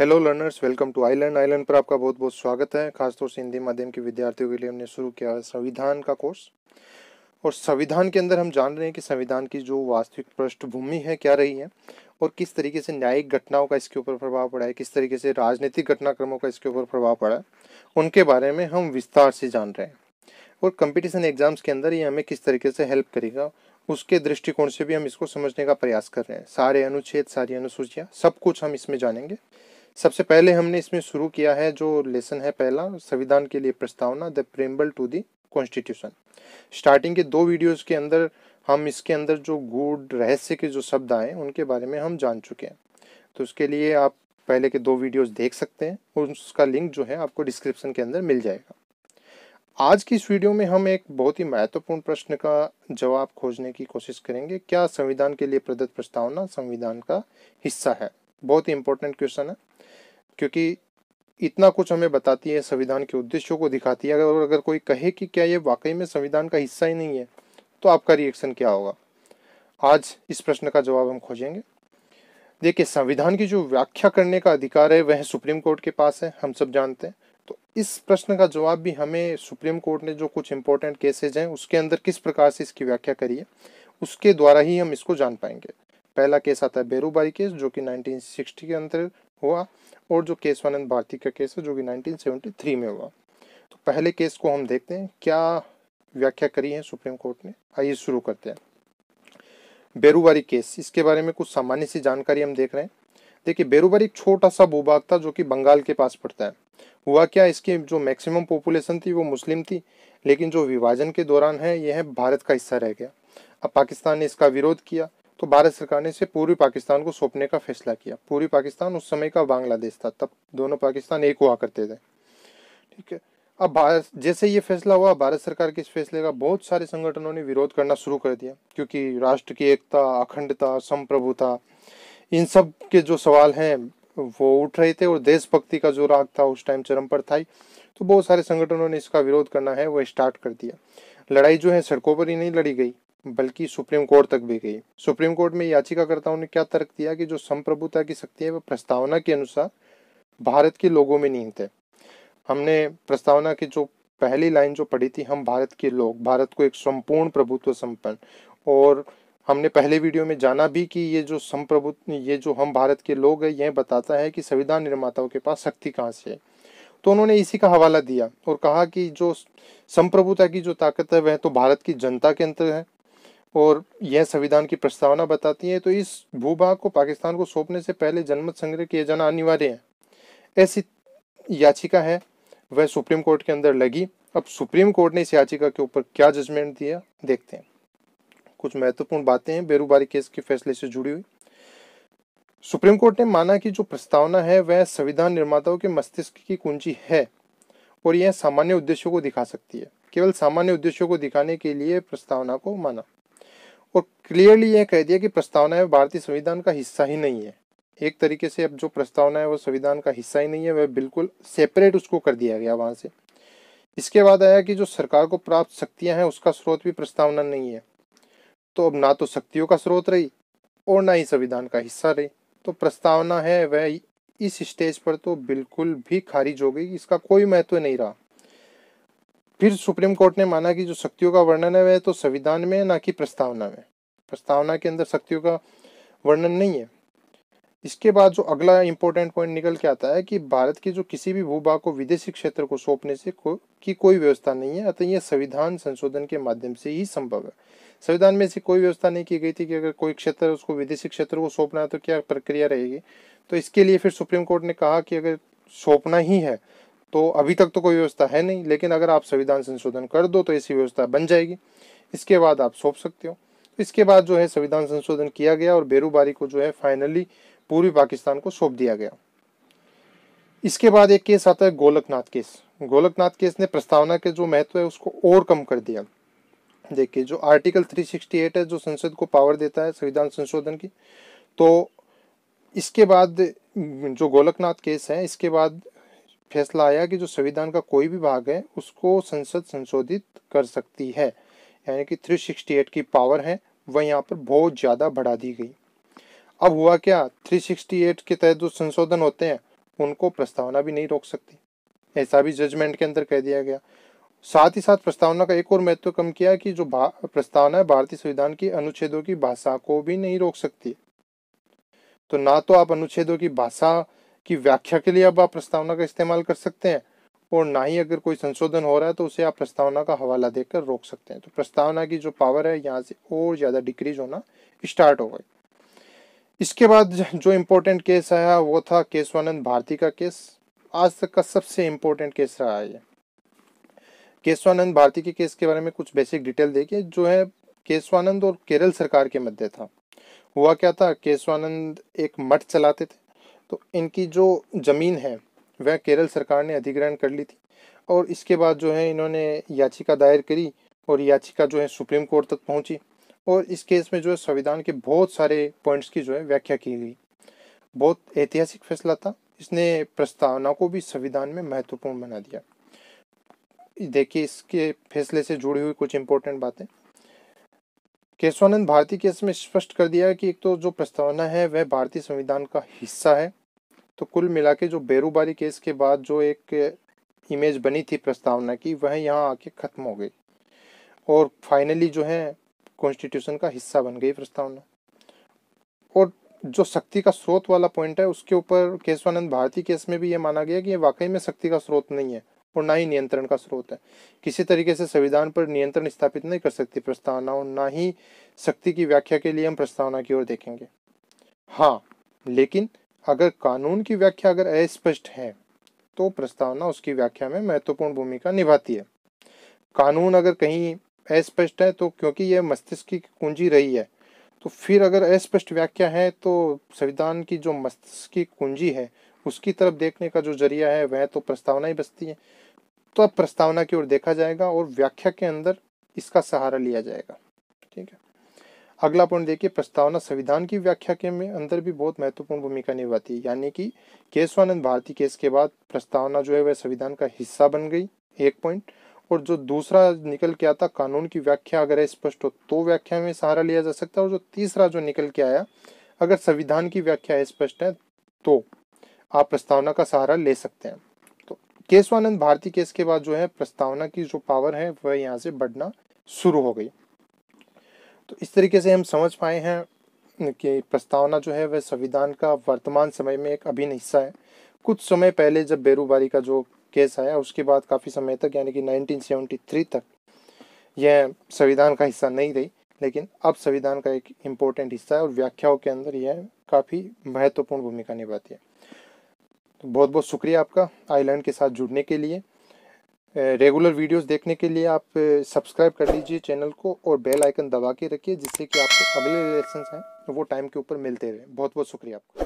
Hello learners, welcome to I learn पर आपका बहुत बहुत स्वागत है। खासतौर से हिंदी माध्यम के विद्यार्थियों के लिए हमने शुरू किया है संविधान का कोर्स। और संविधान के अंदर हम जान रहे हैं कि संविधान की जो वास्तविक पृष्ठभूमि है क्या रही है और किस तरीके से न्यायिक घटनाओं का इसके ऊपर प्रभाव पड़ा है, किस तरीके से राजनीतिक घटनाक्रमों का इसके ऊपर प्रभाव पड़ा है, उनके बारे में हम विस्तार से जान रहे हैं। और कंपटीशन एग्जाम्स के अंदर ये हमें किस तरीके से हेल्प करेगा उसके दृष्टिकोण से भी हम इसको समझने का प्रयास कर रहे हैं। सारे अनुच्छेद, सारी अनुसूचियाँ, सब कुछ हम इसमें जानेंगे। सबसे पहले हमने इसमें शुरू किया है जो लेसन है पहला, संविधान के लिए प्रस्तावना, the preamble to the constitution. Starting के दो वीडियोस के अंदर हम इसके अंदर जो गूढ़ रहस्य के जो शब्द आए उनके बारे में हम जान चुके हैं। तो उसके लिए आप पहले के दो वीडियोस देख सकते हैं और उसका लिंक जो है आपको डिस्क्रिप्शन के अंदर मिल जाएगा। आज की इस वीडियो में हम एक बहुत ही महत्वपूर्ण प्रश्न का जवाब खोजने की कोशिश करेंगे। क्या संविधान के लिए प्रदत्त प्रस्तावना संविधान का हिस्सा है? बहुत ही इंपॉर्टेंट क्वेश्चन है, क्योंकि इतना कुछ हमें बताती है, संविधान के उद्देश्यों को दिखाती है। अगर कोई कहे कि क्या ये वाकई में संविधान का हिस्सा ही नहीं है, तो आपका रिएक्शन क्या होगा? आज इस प्रश्न का जवाब हम खोजेंगे। देखिए, संविधान की जो व्याख्या करने का अधिकार है वह सुप्रीम कोर्ट के पास है, हम सब जानते हैं। तो इस प्रश्न का जवाब भी हमें सुप्रीम कोर्ट ने जो कुछ इंपॉर्टेंट केसेज हैं उसके अंदर किस प्रकार से इसकी व्याख्या करी है उसके द्वारा ही हम इसको जान पाएंगे। पहला केस आता है बेरुबारी केस, जो कि 1960 के अंदर हुआ, और जो केशवानंद भारती का केस है जो कि 1973 में हुआ। तो पहले केस को हम देखते हैं क्या व्याख्या करी है सुप्रीम कोर्ट ने। आइए शुरू करते हैं। बेरुबारी केस, इसके बारे में कुछ सामान्य सी जानकारी हम देख रहे हैं। देखिए, बेरुबारी एक छोटा सा भूभाग था जो कि बंगाल के पास पड़ता है। हुआ क्या, इसकी जो मैक्सिमम पॉपुलेशन थी वो मुस्लिम थी, लेकिन जो विभाजन के दौरान है यह भारत का हिस्सा रह गया। अब पाकिस्तान ने इसका विरोध किया तो भारत सरकार ने इसे पूर्वी पाकिस्तान को सौंपने का फैसला किया। पूर्वी पाकिस्तान उस समय का बांग्लादेश था, तब दोनों पाकिस्तान एक हुआ करते थे, ठीक है। अब भारत, जैसे ये फैसला हुआ, भारत सरकार के इस फैसले का बहुत सारे संगठनों ने विरोध करना शुरू कर दिया, क्योंकि राष्ट्र की एकता, अखंडता, संप्रभुता, इन सब के जो सवाल हैं वो उठ रहे थे और देशभक्ति का जो राग था उस टाइम चरम पर था। तो बहुत सारे संगठनों ने इसका विरोध करना है वो स्टार्ट कर दिया। लड़ाई जो है सड़कों पर ही नहीं लड़ी गई बल्कि सुप्रीम कोर्ट तक भी गई। सुप्रीम कोर्ट में याचिकाकर्ताओं ने क्या तर्क दिया कि जो संप्रभुता की शक्ति है वह प्रस्तावना के अनुसार भारत के लोगों में निहित है। हमने प्रस्तावना की जो पहली लाइन जो पढ़ी थी, हम भारत के लोग, भारत को एक संपूर्ण प्रभुत्व संपन्न, और हमने पहले वीडियो में जाना भी कि ये जो हम भारत के लोग है यह बताता है कि संविधान निर्माताओं के पास शक्ति कहाँ से है। तो उन्होंने इसी का हवाला दिया और कहा कि जो संप्रभुता की जो ताकत है वह तो भारत की जनता के अंदर है और यह संविधान की प्रस्तावना बताती है। तो इस भूभाग को पाकिस्तान को सौंपने से पहले जनमत संग्रह किए जाना अनिवार्य है। ऐसी याचिका है वह सुप्रीम कोर्ट के अंदर लगी। अब सुप्रीम कोर्ट ने इस याचिका के ऊपर क्या जजमेंट दिया देखते हैं। कुछ महत्वपूर्ण बातें हैं बेरुबारी केस के फैसले से जुड़ी हुई। सुप्रीम कोर्ट ने माना कि जो प्रस्तावना है वह संविधान निर्माताओं के मस्तिष्क की कुंजी है और यह सामान्य उद्देश्यों को दिखा सकती है। केवल सामान्य उद्देश्यों को दिखाने के लिए प्रस्तावना को माना और क्लियरली यह कह दिया कि प्रस्तावना है भारतीय संविधान का हिस्सा ही नहीं है। एक तरीके से अब जो प्रस्तावना है वो संविधान का हिस्सा ही नहीं है, वह बिल्कुल सेपरेट उसको कर दिया गया वहाँ से। इसके बाद आया कि जो सरकार को प्राप्त शक्तियाँ हैं उसका स्रोत भी प्रस्तावना नहीं है। तो अब ना तो शक्तियों का स्रोत रही और ना ही संविधान का हिस्सा रही। तो प्रस्तावना है वह इस स्टेज पर तो बिल्कुल भी खारिज हो गई, इसका कोई महत्व नहीं रहा। फिर सुप्रीम कोर्ट ने माना कि जो शक्तियों का वर्णन है वह तो संविधान में है ना कि प्रस्तावना में, प्रस्तावना के अंदर शक्तियों का वर्णन नहीं है। इसके बाद जो अगला इम्पोर्टेंट पॉइंट निकल के आता है कि भारत के जो किसी भी भूभाग को विदेशी क्षेत्र को सौंपने से की कोई व्यवस्था नहीं है, अतः यह संविधान संशोधन के माध्यम से ही संभव है। संविधान में ऐसी कोई व्यवस्था नहीं की गई थी कि अगर कोई क्षेत्र उसको विदेशी क्षेत्र को सौंपना है तो क्या प्रक्रिया रहेगी। तो इसके लिए फिर सुप्रीम कोर्ट ने कहा कि अगर सौंपना ही है तो अभी तक तो कोई व्यवस्था है नहीं, लेकिन अगर आप संविधान संशोधन कर दो तो ऐसी व्यवस्था बन जाएगी, इसके बाद आप सौंप सकते हो। इसके बाद जो है संविधान संशोधन किया गया और बेरुबारी को जो है फाइनली पूर्वी पाकिस्तान को सौंप दिया गया। इसके बाद एक केस आता है गोलकनाथ केस। गोलकनाथ केस ने प्रस्तावना के जो महत्व है उसको और कम कर दिया। देखिए, जो आर्टिकल 368 है जो संसद को पावर देता है संविधान संशोधन की, तो इसके बाद जो गोलकनाथ केस है इसके बाद फैसला आया कि जो संविधान का कोई भी भाग है उसको संसद संशोधित कर सकती है, यानी कि 368 की पावर है वह यहाँ पर बहुत ज़्यादा बढ़ा दी गई। अब हुआ क्या, 368 के तहत जो संशोधन होते हैं उनको प्रस्तावना भी नहीं रोक सकती, ऐसा भी जजमेंट के अंदर कह दिया गया। साथ ही साथ प्रस्तावना का एक और महत्व कम किया कि जो प्रस्तावना है भारतीय संविधान की अनुच्छेदों की भाषा को भी नहीं रोक सकती। तो ना तो आप अनुच्छेदों की भाषा की व्याख्या के लिए अब आप प्रस्तावना का इस्तेमाल कर सकते हैं, और ना ही अगर कोई संशोधन हो रहा है तो उसे आप प्रस्तावना का हवाला देकर रोक सकते हैं। तो प्रस्तावना की जो पावर है यहाँ से और ज़्यादा डिक्रीज होना स्टार्ट हो गई। इसके बाद जो इम्पोर्टेंट केस आया वो था केशवानंद भारती का केस। आज तक का सबसे इम्पोर्टेंट केस रहा है ये। केशवानंद भारती के केस के बारे में कुछ बेसिक डिटेल देखिए, जो है केशवानंद और केरल सरकार के मध्य था। हुआ क्या था, केशवानंद एक मठ चलाते थे, तो इनकी जो जमीन है वह केरल सरकार ने अधिग्रहण कर ली थी, और इसके बाद जो है इन्होंने याचिका दायर करी और याचिका जो है सुप्रीम कोर्ट तक पहुंची, और इस केस में जो है संविधान के बहुत सारे पॉइंट्स की जो है व्याख्या की गई। बहुत ऐतिहासिक फैसला था, इसने प्रस्तावना को भी संविधान में महत्वपूर्ण बना दिया। देखिए इसके फैसले से जुड़ी हुई कुछ इंपॉर्टेंट बातें। केशवानंद भारती केस में स्पष्ट कर दिया कि एक तो जो प्रस्तावना है वह भारतीय संविधान का हिस्सा है। तो कुल मिला के जो बेरूबारी केस के बाद जो एक इमेज बनी थी प्रस्तावना की, वह यहाँ आके खत्म हो गई, और फाइनली जो है कॉन्स्टिट्यूशन का हिस्सा बन गई प्रस्तावना। और जो शक्ति का स्रोत वाला पॉइंट है उसके ऊपर केशवानंद भारती केस में भी ये माना गया कि ये वाकई में शक्ति का स्रोत नहीं है और ना ही नियंत्रण का स्रोत है। किसी तरीके से संविधान पर नियंत्रण स्थापित नहीं कर सकती प्रस्तावना, और ना ही शक्ति की व्याख्या के लिए हम प्रस्तावना की ओर देखेंगे। हाँ, लेकिन अगर कानून की व्याख्या अगर अस्पष्ट है तो प्रस्तावना उसकी व्याख्या में महत्वपूर्ण भूमिका निभाती है। कानून अगर कहीं अस्पष्ट है तो क्योंकि यह मस्तिष्क की कुंजी रही है, तो फिर अगर अस्पष्ट व्याख्या है तो संविधान की जो मस्तिष्क की कुंजी है उसकी तरफ देखने का जो जरिया है वह तो प्रस्तावना ही बचती है। तो अब प्रस्तावना की ओर देखा जाएगा और व्याख्या के अंदर इसका सहारा लिया जाएगा। ठीक है, अगला पॉइंट देखिए, प्रस्तावना संविधान की व्याख्या के में अंदर भी बहुत महत्वपूर्ण भूमिका निभाती है। यानी कि केशवानंद भारती केस के बाद प्रस्तावना जो है वह संविधान का हिस्सा बन गई, एक पॉइंट। और जो दूसरा निकल के आता, कानून की व्याख्या अगर स्पष्ट हो तो व्याख्या में सहारा लिया जा सकता है। और जो तीसरा जो निकल के आया, अगर संविधान की व्याख्या स्पष्ट है तो आप प्रस्तावना का सहारा ले सकते हैं। तो केशवानंद भारती केस के बाद जो है प्रस्तावना की जो पावर है वह यहाँ से बढ़ना शुरू हो गई। तो इस तरीके से हम समझ पाए हैं कि प्रस्तावना जो है वह संविधान का वर्तमान समय में एक अभिन्न हिस्सा है। कुछ समय पहले जब बेरूबारी का जो केस आया उसके बाद काफ़ी समय तक, यानी कि 1973 तक, यह संविधान का हिस्सा नहीं रही, लेकिन अब संविधान का एक इम्पोर्टेंट हिस्सा है और व्याख्याओं के अंदर यह काफ़ी महत्वपूर्ण भूमिका निभाती है। तो बहुत बहुत शुक्रिया आपका iLearn के साथ जुड़ने के लिए। रेगुलर वीडियोस देखने के लिए आप सब्सक्राइब कर लीजिए चैनल को और बेल आइकन दबा के रखिए, जिससे कि आपको अगले लेसन्स हैं वो टाइम के ऊपर मिलते रहे। बहुत बहुत शुक्रिया आपका।